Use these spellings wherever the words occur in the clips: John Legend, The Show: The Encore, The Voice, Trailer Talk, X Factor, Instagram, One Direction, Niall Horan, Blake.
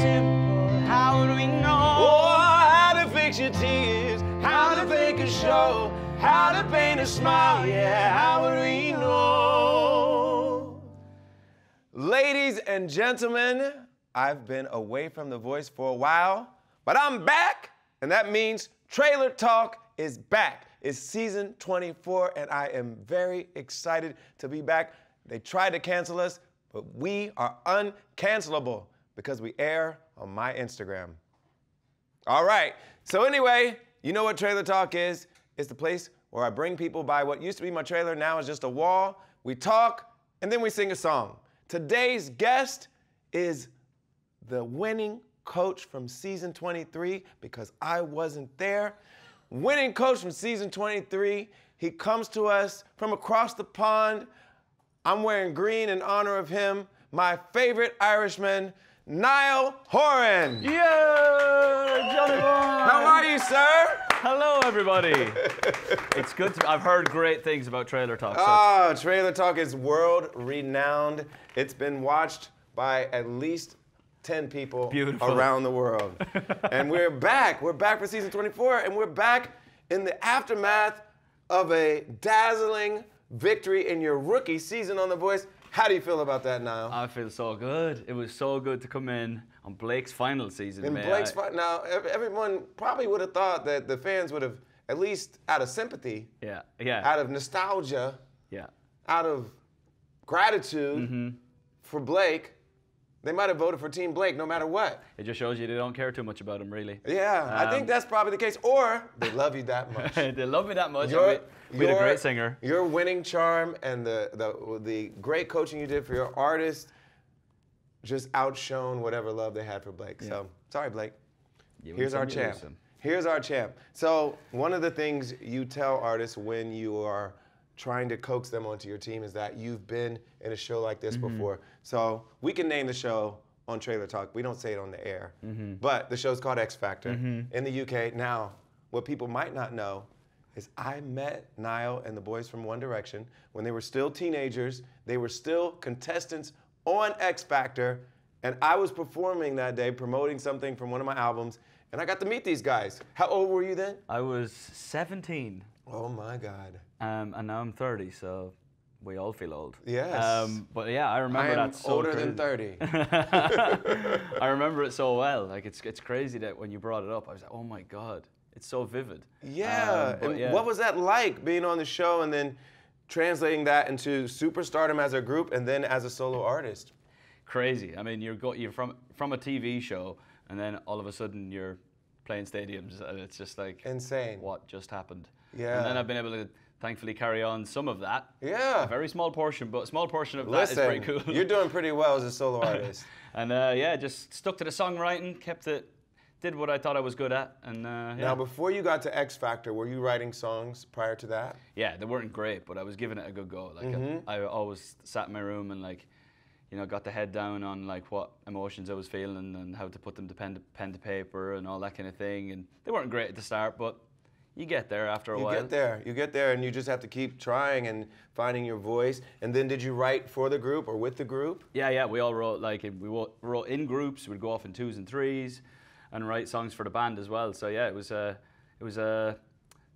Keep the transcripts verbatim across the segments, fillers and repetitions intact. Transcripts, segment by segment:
simple. How would we know? Oh, how to fix your tears, how to fake a show, how to paint a smile, yeah, how would we know? Ladies and gentlemen, I've been away from The Voice for a while, but I'm back, and that means Trailer Talk is back. It's season twenty-four, and I am very excited to be back. They tried to cancel us, but we are uncancelable because we air on my Instagram. All right, so anyway, you know what Trailer Talk is. It's the place where I bring people by what used to be my trailer, now is just a wall. We talk, and then we sing a song. Today's guest is the winning coach from season twenty-three, because I wasn't there. Winning coach from season twenty-three. He comes to us from across the pond. I'm wearing green in honor of him, my favorite Irishman, Niall Horan. Yeah, Johnny boy. How are you, sir? Hello, everybody. It's good to, I've heard great things about Trailer Talk. So. Oh, Trailer Talk is world-renowned. It's been watched by at least ten people Beautiful. around the world. And we're back. We're back for season twenty-four, and we're back in the aftermath of a dazzling victory in your rookie season on The Voice. How do you feel about that, Niall? I feel so good. It was so good to come in on Blake's final season. In Blake's final, now everyone probably would have thought that the fans would have, at least out of sympathy, yeah, yeah, out of nostalgia, yeah, out of gratitude mm-hmm. for Blake, they might have voted for Team Blake no matter what. It just shows you they don't care too much about him, really. Yeah, um, I think that's probably the case. Or they love you that much. They love me that much. You're, we had a great singer. Your winning charm and the, the, the great coaching you did for your artist just outshone whatever love they had for Blake. Yeah. So, sorry, Blake. You Here's our champ. Here's our champ. So, one of the things you tell artists when you are trying to coax them onto your team is that you've been in a show like this mm-hmm. before. So we can name the show on Trailer Talk. We don't say it on the air. Mm-hmm. But the show's called X Factor. Mm-hmm. In the U K, now, what people might not know is I met Niall and the boys from One Direction when they were still teenagers. They were still contestants on X Factor. And I was performing that day, promoting something from one of my albums. And I got to meet these guys. How old were you then? I was seventeen. Oh my God. Um, and now I'm thirty, so we all feel old. Yes. Um, but yeah, I remember I am that so older crazy. than thirty. I remember it so well. Like it's it's crazy that when you brought it up, I was like, oh my God, it's so vivid. Yeah. Um, and yeah. What was that like being on the show and then translating that into superstardom as a group and then as a solo artist? Crazy. I mean, you're go you're from from a T V show, and then all of a sudden you're playing stadiums, and it's just like insane. What just happened? Yeah. And then I've been able to thankfully carry on some of that. Yeah. A very small portion, but a small portion of Listen, that is pretty cool. You're doing pretty well as a solo artist. And uh, yeah, just stuck to the songwriting, kept it, did what I thought I was good at. And uh, yeah. Now, before you got to X Factor, were you writing songs prior to that? Yeah, they weren't great, but I was giving it a good go. Like mm-hmm. I, I always sat in my room and like, you know, got the head down on like what emotions I was feeling and how to put them to pen to, pen to paper and all that kind of thing. And they weren't great at the start, but you get there after a you while. You get there, you get there, and you just have to keep trying and finding your voice. And then did you write for the group or with the group? Yeah, yeah, we all wrote, like, we wrote in groups, we'd go off in twos and threes, and write songs for the band as well. So yeah, it was a, it was a,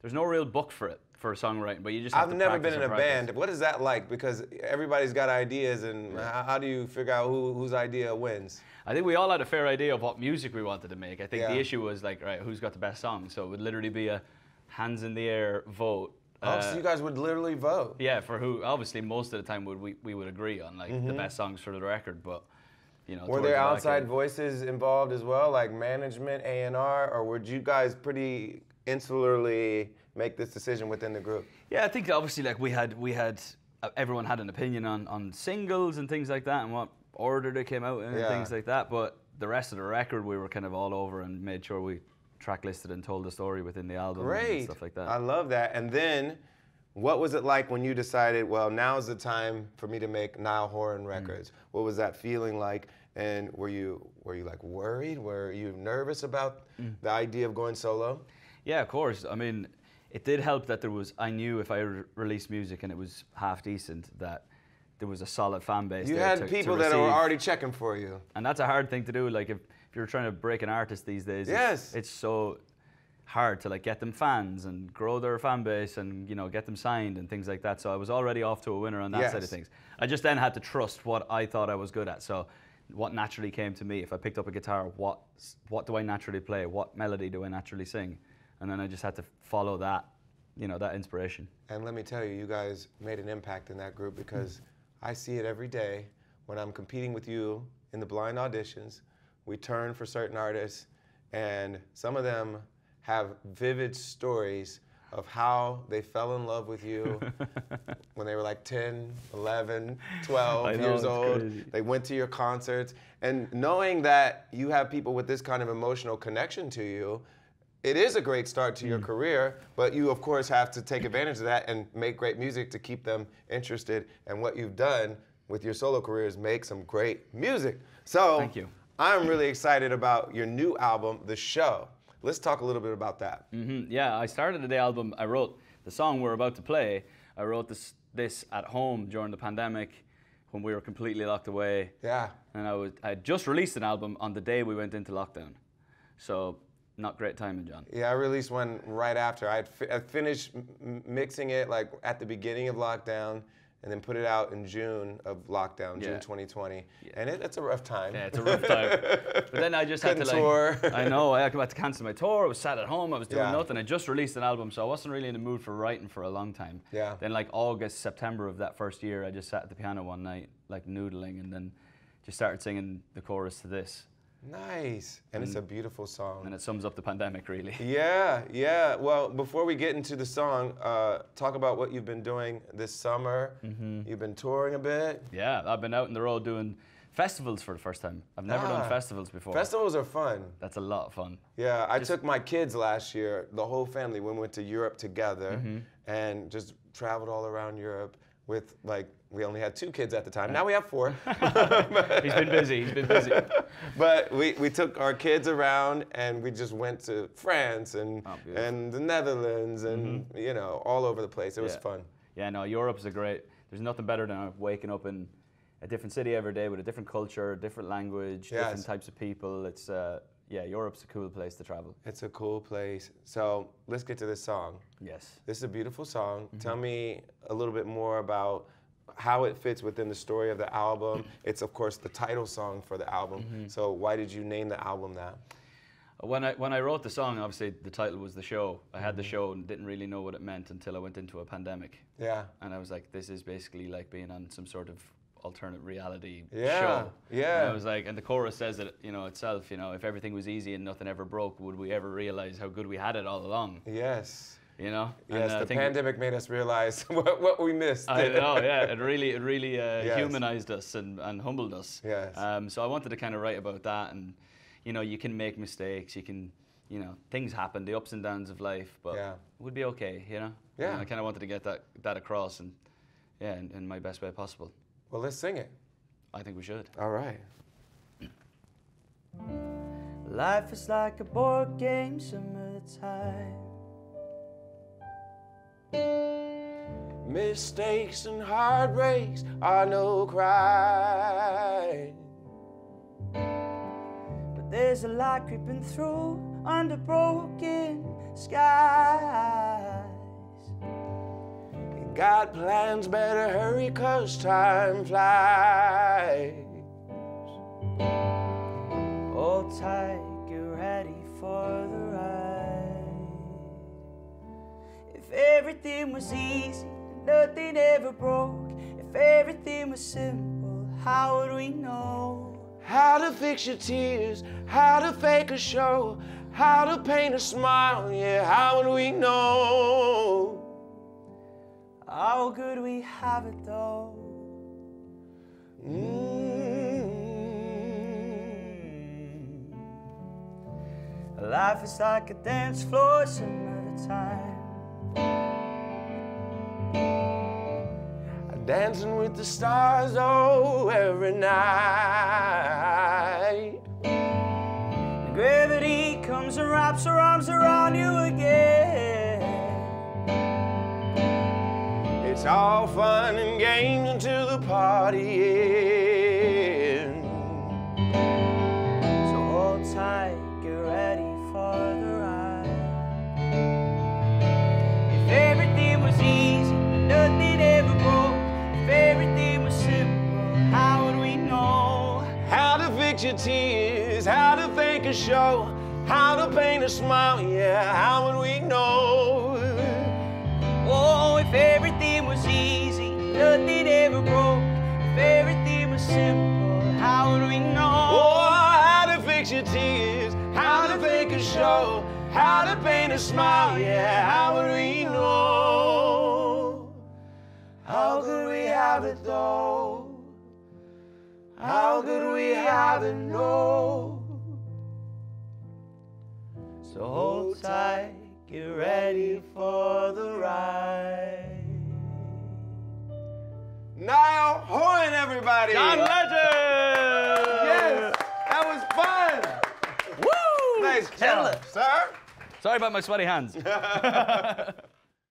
there's no real book for it, for songwriting, but you just have I've to never been in a practice. Band. What is that like? Because everybody's got ideas, and yeah. how, how do you figure out who, whose idea wins? I think we all had a fair idea of what music we wanted to make. I think yeah. the issue was like, right, who's got the best song? So it would literally be a hands in the air vote. Oh, uh, so you guys would literally vote? Yeah, for who, obviously most of the time would, we, we would agree on like mm-hmm. the best songs for the record, but you know. Were there outside the voices involved as well, like management, A and R, or would you guys pretty insularly make this decision within the group? Yeah, I think obviously like we had, we had uh, everyone had an opinion on, on singles and things like that and what order they came out in yeah. and things like that, but the rest of the record we were kind of all over and made sure we track listed and told the story within the album Great. and stuff like that. I love that. And then, what was it like when you decided, well, now's the time for me to make Niall Horan records? Mm. What was that feeling like? And were you, were you like worried? Were you nervous about mm. the idea of going solo? Yeah, of course. I mean, it did help that there was, I knew if I re released music and it was half decent, that there was a solid fan base. You had people that were already checking for you. And that's a hard thing to do. Like if, if you're trying to break an artist these days, yes. it's, it's so hard to like get them fans and grow their fan base and, you know, get them signed and things like that. So I was already off to a winner on that yes. side of things. I just then had to trust what I thought I was good at. So what naturally came to me, if I picked up a guitar, what, what do I naturally play? What melody do I naturally sing? And then I just had to follow that, you know, that inspiration. And let me tell you, you guys made an impact in that group because I see it every day when I'm competing with you in the blind auditions. We turn for certain artists and some of them have vivid stories of how they fell in love with you when they were like ten, eleven, twelve I know, years old. Crazy. They went to your concerts. And knowing that you have people with this kind of emotional connection to you, it is a great start to mm. your career, but you of course have to take advantage of that and make great music to keep them interested. And what you've done with your solo career is make some great music. So thank you. I'm really excited about your new album, The Show. Let's talk a little bit about that. Mm-hmm. Yeah, I started the album, I wrote the song we're about to play. I wrote this, this at home during the pandemic when we were completely locked away. Yeah. And I, was, I had just released an album on the day we went into lockdown. So not great timing, John. Yeah, I released one right after. I'd fi I finished m mixing it like at the beginning of lockdown and then put it out in June of lockdown, yeah. June twenty twenty. Yeah. And it, it's a rough time. Yeah, it's a rough time. But then I just had to like... tour. I know, I had to cancel my tour. I was sat at home, I was doing yeah. nothing. I just released an album, so I wasn't really in the mood for writing for a long time. Yeah. Then like August, September of that first year, I just sat at the piano one night, like noodling, and then just started singing the chorus to this. Nice. And, and it's a beautiful song. And it sums up the pandemic, really. Yeah, yeah. Well, before we get into the song, uh, talk about what you've been doing this summer. Mm-hmm. You've been touring a bit. Yeah, I've been out on the road doing festivals for the first time. I've never ah, done festivals before. Festivals are fun. That's a lot of fun. Yeah, I just... took my kids last year, the whole family. We went to Europe together mm-hmm. and just traveled all around Europe with, like, we only had two kids at the time. Now we have four. He's been busy, he's been busy. But we, we took our kids around and we just went to France and, oh, and the Netherlands and, mm-hmm. you know, all over the place. It yeah. was fun. Yeah, no, Europe's a great, there's nothing better than waking up in a different city every day with a different culture, different language, yes. different types of people. It's, uh, yeah, Europe's a cool place to travel. It's a cool place. So let's get to this song. Yes. This is a beautiful song. Mm-hmm. Tell me a little bit more about how it fits within the story of the album. It's, of course, the title song for the album. Mm-hmm. So why did you name the album that? When I, when I wrote the song, obviously, the title was The Show. I had The Show and didn't really know what it meant until I went into a pandemic. Yeah. And I was like, this is basically like being on some sort of alternate reality yeah. show. Yeah. And I was like, and the chorus says it, you know, itself, you know, if everything was easy and nothing ever broke, would we ever realize how good we had it all along? Yes. You know? Yes, and, uh, the pandemic made us realize what, what we missed. I know, yeah. It really, it really uh, yes. humanized us and, and humbled us. Yes. Um, so I wanted to kind of write about that. And, you know, you can make mistakes. You can, you know, things happen, the ups and downs of life. But yeah. it would be okay, you know? Yeah. And I kind of wanted to get that, that across and, yeah, in, in my best way possible. Well, let's sing it. I think we should. All right. Life is like a board game some of the time. Mistakes and heartbreaks are no crime, but there's a light creeping through under broken skies. And God plans better hurry, 'cause time flies. Hold tight, get ready for the ride. If everything was easy, nothing ever broke. If everything was simple, how would we know? How to fix your tears, how to fake a show, how to paint a smile, yeah, how would we know? How good we have it though. Mm-hmm. Life is like a dance floor some of the time. Dancing with the stars, oh, every night. The gravity comes and wraps her arms around you again. It's all fun and games until the party ends. So hold your tears, how to fake a show, how to paint a smile, yeah, how would we know? Oh, if everything was easy, nothing ever broke, if everything was simple, how would we know? Oh, how to fix your tears, how to fake a show, how to paint a smile, yeah, how would we know? How could we have it though? How could we have it, no? So hold tight, get ready for the ride. Niall Horan, everybody! John Legend! Yes! That was fun! Woo! Nice job, sir! Sorry about my sweaty hands.